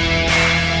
AudioJungle.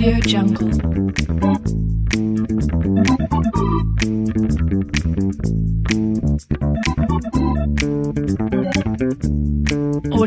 AudioJungle.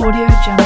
AudioJungle.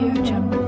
AudioJungle.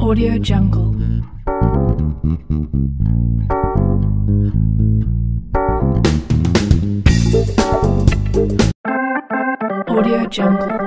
AudioJungle. AudioJungle. AudioJungle.